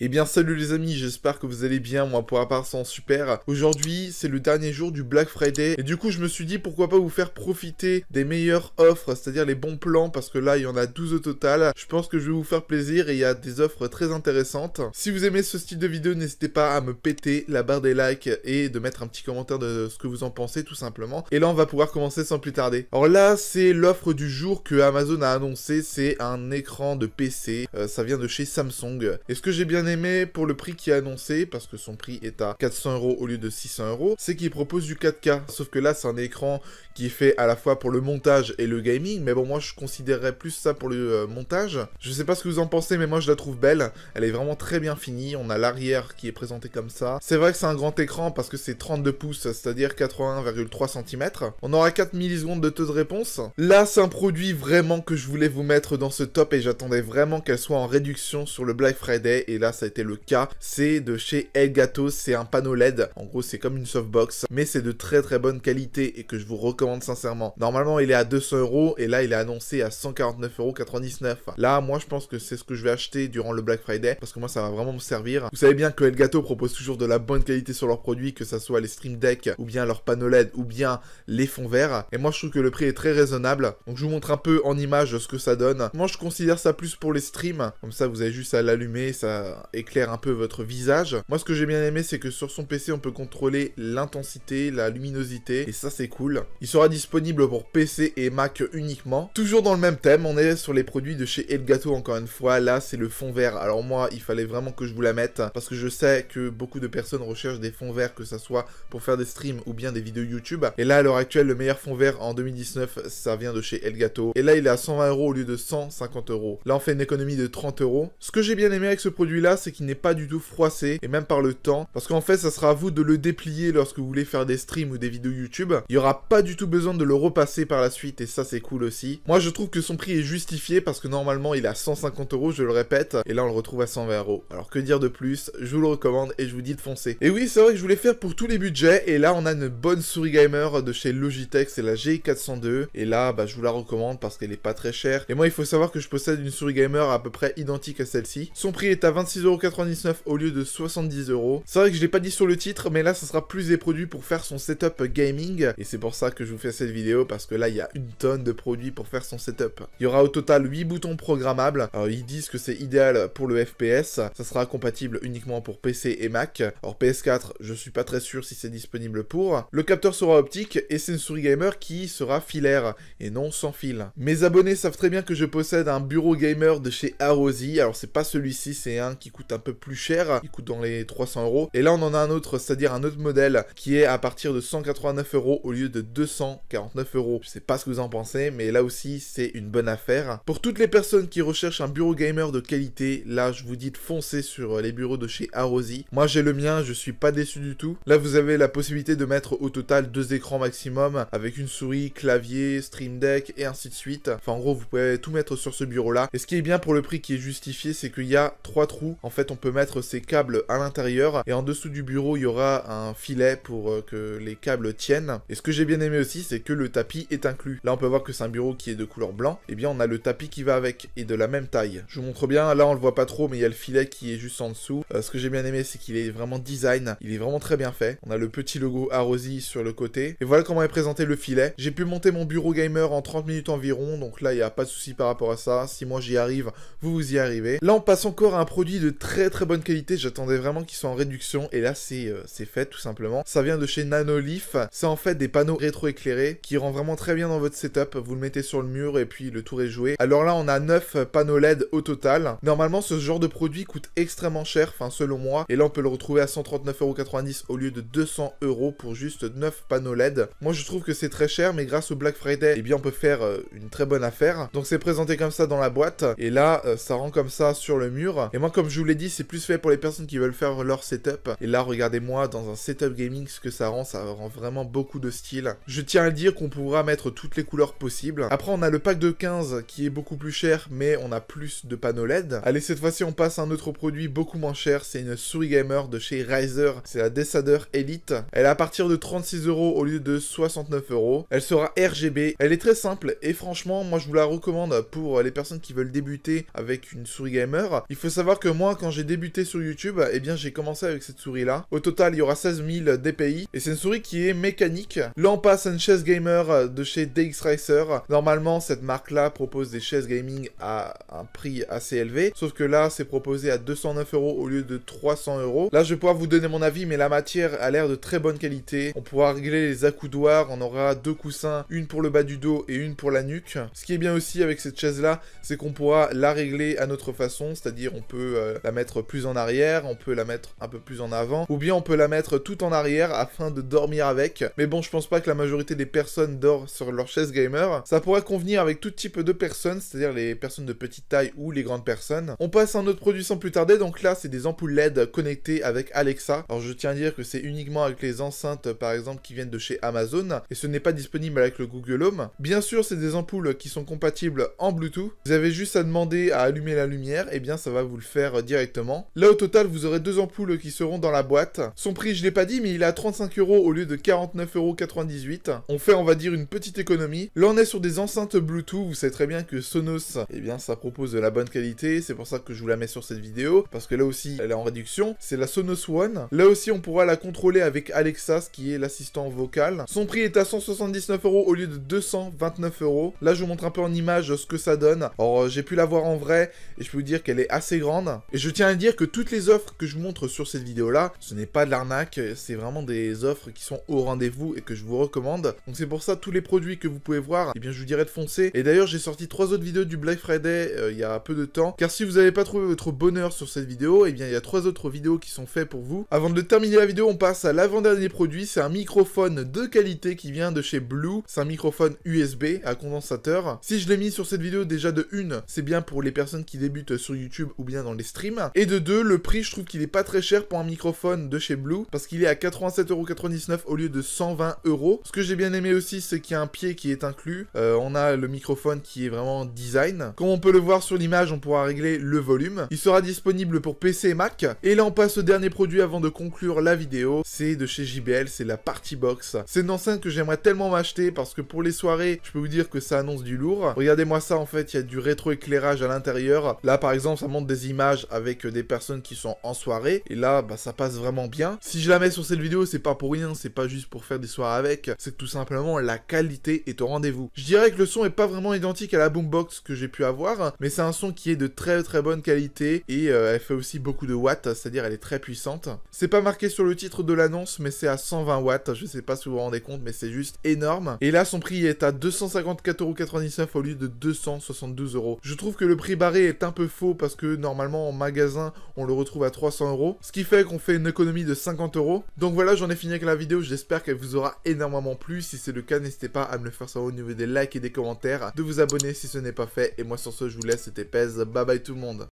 Eh bien salut les amis, j'espère que vous allez bien, moi pour ma part c'est super. Aujourd'hui c'est le dernier jour du Black Friday et du coup je me suis dit pourquoi pas vous faire profiter des meilleures offres, c'est-à-dire les bons plans, parce que là il y en a 12 au total. Je pense que je vais vous faire plaisir et il y a des offres très intéressantes. Si vous aimez ce style de vidéo, n'hésitez pas à me péter la barre des likes et de mettre un petit commentaire de ce que vous en pensez tout simplement. Et là on va pouvoir commencer sans plus tarder. Alors là c'est l'offre du jour que Amazon a annoncé, c'est un écran de PC, ça vient de chez Samsung. Est-ce que j'ai bien aimé pour le prix qui est annoncé, parce que son prix est à 400 € au lieu de 600 €, c'est qu'il propose du 4K, sauf que là c'est un écran qui est fait à la fois pour le montage et le gaming, mais bon moi je considérerais plus ça pour le montage. Je sais pas ce que vous en pensez mais moi je la trouve belle, elle est vraiment très bien finie, on a l'arrière qui est présenté comme ça. C'est vrai que c'est un grand écran parce que c'est 32 pouces, c'est à dire 81,3 cm, on aura 4 millisecondes de taux de réponse. Là c'est un produit vraiment que je voulais vous mettre dans ce top et j'attendais vraiment qu'elle soit en réduction sur le Black Friday et là ça a été le cas, c'est de chez Elgato, c'est un panneau LED, en gros c'est comme une softbox, mais c'est de très très bonne qualité et que je vous recommande sincèrement. Normalement il est à 200 € et là il est annoncé à 149,99 €. Là moi je pense que c'est ce que je vais acheter durant le Black Friday, parce que moi ça va vraiment me servir. Vous savez bien que Elgato propose toujours de la bonne qualité sur leurs produits, que ça soit les Stream Deck ou bien leurs panneaux LED ou bien les fonds verts, et moi je trouve que le prix est très raisonnable, donc je vous montre un peu en image ce que ça donne. Moi je considère ça plus pour les streams, comme ça vous avez juste à l'allumer, ça éclaire un peu votre visage. Moi ce que j'ai bien aimé c'est que sur son PC on peut contrôler l'intensité, la luminosité, et ça c'est cool. Il sera disponible pour PC et Mac uniquement. Toujours dans le même thème, on est sur les produits de chez Elgato encore une fois. Là c'est le fond vert, alors moi il fallait vraiment que je vous la mette parce que je sais que beaucoup de personnes recherchent des fonds verts, que ça soit pour faire des streams ou bien des vidéos YouTube, et là à l'heure actuelle le meilleur fond vert en 2019 ça vient de chez Elgato, et là il est à 120 € au lieu de 150 €. Là on fait une économie de 30 €. Ce que j'ai bien aimé avec ce produit là c'est qu'il n'est pas du tout froissé, et même par le temps, parce qu'en fait ça sera à vous de le déplier lorsque vous voulez faire des streams ou des vidéos YouTube. Il n'y aura pas du tout besoin de le repasser par la suite et ça c'est cool aussi. Moi je trouve que son prix est justifié parce que normalement il est à 150 €, je le répète, et là on le retrouve à 120 €. Alors que dire de plus, je vous le recommande et je vous dis de foncer. Et oui c'est vrai que je voulais faire pour tous les budgets, et là on a une bonne souris gamer de chez Logitech, c'est la G402, et là bah, je vous la recommande parce qu'elle est pas très chère. Et moi il faut savoir que je possède une souris gamer à peu près identique à celle-ci. Son prix est à 26,99 € au lieu de 70 €. C'est vrai que je l'ai pas dit sur le titre, mais là ça sera plus des produits pour faire son setup gaming, et c'est pour ça que je vous fais cette vidéo, parce que là il y a une tonne de produits pour faire son setup. Il y aura au total 8 boutons programmables. Alors ils disent que c'est idéal pour le FPS, ça sera compatible uniquement pour PC et Mac. Or PS4 je suis pas très sûr si c'est disponible pour. Le capteur sera optique et c'est une souris gamer qui sera filaire et non sans fil. Mes abonnés savent très bien que je possède un bureau gamer de chez Arozzi, alors c'est pas celui-ci, c'est un qui coûte un peu plus cher, il coûte dans les 300 €. Et là on en a un autre, c'est à dire un autre modèle qui est à partir de 189 € au lieu de 249 €. Je sais pas ce que vous en pensez, mais là aussi c'est une bonne affaire. Pour toutes les personnes qui recherchent un bureau gamer de qualité, là je vous dis de foncer sur les bureaux de chez Arozzi. Moi j'ai le mien, je suis pas déçu du tout. Là vous avez la possibilité de mettre au total 2 écrans maximum, avec une souris, clavier, stream deck et ainsi de suite. Enfin en gros vous pouvez tout mettre sur ce bureau là. Et ce qui est bien pour le prix qui est justifié, c'est qu'il y a 3 trous. En fait on peut mettre ses câbles à l'intérieur, et en dessous du bureau il y aura un filet pour que les câbles tiennent. Et ce que j'ai bien aimé aussi c'est que le tapis est inclus. Là on peut voir que c'est un bureau qui est de couleur blanc, et bien on a le tapis qui va avec et de la même taille. Je vous montre bien, là on le voit pas trop mais il y a le filet qui est juste en dessous. Ce que j'ai bien aimé c'est qu'il est vraiment design, il est vraiment très bien fait. On a le petit logo Arozzi sur le côté, et voilà comment est présenté le filet. J'ai pu monter mon bureau gamer en 30 minutes environ, donc là il n'y a pas de souci par rapport à ça. Si moi j'y arrive, vous vous y arrivez. Là on passe encore à un produit de très très bonne qualité, j'attendais vraiment qu'ils soient en réduction et là c'est fait tout simplement. Ça vient de chez Nanolif, c'est en fait des panneaux rétroéclairés qui rend vraiment très bien dans votre setup. Vous le mettez sur le mur et puis le tour est joué. Alors là on a 9 panneaux LED au total. Normalement ce genre de produit coûte extrêmement cher, enfin selon moi, et là on peut le retrouver à 139,90 € au lieu de 200 € pour juste 9 panneaux LED. Moi je trouve que c'est très cher, mais grâce au Black Friday eh bien on peut faire une très bonne affaire. Donc c'est présenté comme ça dans la boîte, et là ça rend comme ça sur le mur. Et moi comme je vous l'ai dit, c'est plus fait pour les personnes qui veulent faire leur setup. Et là, regardez-moi, dans un setup gaming, ce que ça rend vraiment beaucoup de style. Je tiens à dire qu'on pourra mettre toutes les couleurs possibles. Après, on a le pack de 15 qui est beaucoup plus cher, mais on a plus de panneaux LED. Allez, cette fois-ci, on passe à un autre produit beaucoup moins cher. C'est une souris gamer de chez Razer. C'est la Deathadder Elite. Elle est à partir de 36 € au lieu de 69 €. Elle sera RGB. Elle est très simple et franchement, moi, je vous la recommande pour les personnes qui veulent débuter avec une souris gamer. Il faut savoir que moi, moi, quand j'ai débuté sur YouTube, eh bien, j'ai commencé avec cette souris-là. Au total, il y aura 16 000 DPI. Et c'est une souris qui est mécanique. Là, on passe à une chaise gamer de chez DX Racer. Normalement, cette marque-là propose des chaises gaming à un prix assez élevé. Sauf que là, c'est proposé à 209 € au lieu de 300 €. Là, je vais pouvoir vous donner mon avis, mais la matière a l'air de très bonne qualité. On pourra régler les accoudoirs. On aura deux coussins, une pour le bas du dos et une pour la nuque. Ce qui est bien aussi avec cette chaise-là, c'est qu'on pourra la régler à notre façon. C'est-à-dire, on peut la mettre plus en arrière, on peut la mettre un peu plus en avant, ou bien on peut la mettre tout en arrière afin de dormir avec. Mais bon, je pense pas que la majorité des personnes dorment sur leur chaise gamer. Ça pourrait convenir avec tout type de personnes, c'est-à-dire les personnes de petite taille ou les grandes personnes. On passe à un autre produit sans plus tarder. Donc là, c'est des ampoules LED connectées avec Alexa. Alors je tiens à dire que c'est uniquement avec les enceintes, par exemple, qui viennent de chez Amazon, et ce n'est pas disponible avec le Google Home. Bien sûr, c'est des ampoules qui sont compatibles en Bluetooth. Vous avez juste à demander à allumer la lumière, et bien ça va vous le faire directement. Là, au total, vous aurez deux ampoules qui seront dans la boîte. Son prix, je l'ai pas dit, mais il est à 35 € au lieu de 49,98 €. On fait, on va dire, une petite économie. Là, on est sur des enceintes Bluetooth. Vous savez très bien que Sonos, eh bien, ça propose de la bonne qualité. C'est pour ça que je vous la mets sur cette vidéo, parce que là aussi, elle est en réduction. C'est la Sonos One. Là aussi, on pourra la contrôler avec Alexa, ce qui est l'assistant vocal. Son prix est à 179 € au lieu de 229 €. Là, je vous montre un peu en image ce que ça donne. Or, j'ai pu la voir en vrai et je peux vous dire qu'elle est assez grande. Et je tiens à dire que toutes les offres que je vous montre sur cette vidéo là, ce n'est pas de l'arnaque, c'est vraiment des offres qui sont au rendez-vous et que je vous recommande. Donc c'est pour ça, tous les produits que vous pouvez voir, eh bien je vous dirais de foncer. Et d'ailleurs, j'ai sorti 3 autres vidéos du Black Friday il y a peu de temps, car si vous n'avez pas trouvé votre bonheur sur cette vidéo, eh bien il y a 3 autres vidéos qui sont faites pour vous. Avant de terminer la vidéo, on passe à l'avant-dernier produit. C'est un microphone de qualité qui vient de chez Blue. C'est un microphone USB à condensateur. Si je l'ai mis sur cette vidéo déjà de une, c'est bien pour les personnes qui débutent sur YouTube ou bien dans les streams. Et de deux, le prix, je trouve qu'il est pas très cher pour un microphone de chez Blue, parce qu'il est à 87,99 € au lieu de 120 €. Ce que j'ai bien aimé aussi, c'est qu'il y a un pied qui est inclus. On a le microphone qui est vraiment design. Comme on peut le voir sur l'image, on pourra régler le volume. Il sera disponible pour PC et Mac. Et là, on passe au dernier produit avant de conclure la vidéo. C'est de chez JBL, c'est la Party Box. C'est une enceinte que j'aimerais tellement m'acheter, parce que pour les soirées, je peux vous dire que ça annonce du lourd. Regardez-moi ça, en fait, il y a du rétroéclairage à l'intérieur. Là, par exemple, ça montre des images avec des personnes qui sont en soirée. Et là, bah, ça passe vraiment bien. Si je la mets sur cette vidéo, c'est pas pour rien. C'est pas juste pour faire des soirées avec. C'est que tout simplement, la qualité est au rendez-vous. Je dirais que le son est pas vraiment identique à la boombox que j'ai pu avoir, mais c'est un son qui est de très très bonne qualité. Et elle fait aussi beaucoup de watts, c'est-à-dire elle est très puissante. C'est pas marqué sur le titre de l'annonce, mais c'est à 120 watts. Je sais pas si vous vous rendez compte, mais c'est juste énorme. Et là, son prix est à 254,99 € au lieu de 272 €. Je trouve que le prix barré est un peu faux, parce que normalement en magasin on le retrouve à 300 €, ce qui fait qu'on fait une économie de 50 €. Donc voilà, j'en ai fini avec la vidéo. J'espère qu'elle vous aura énormément plu. Si c'est le cas, n'hésitez pas à me le faire savoir au niveau des likes et des commentaires, de vous abonner si ce n'est pas fait. Et moi, sur ce, je vous laisse. C'était PeeZ. Bye bye tout le monde.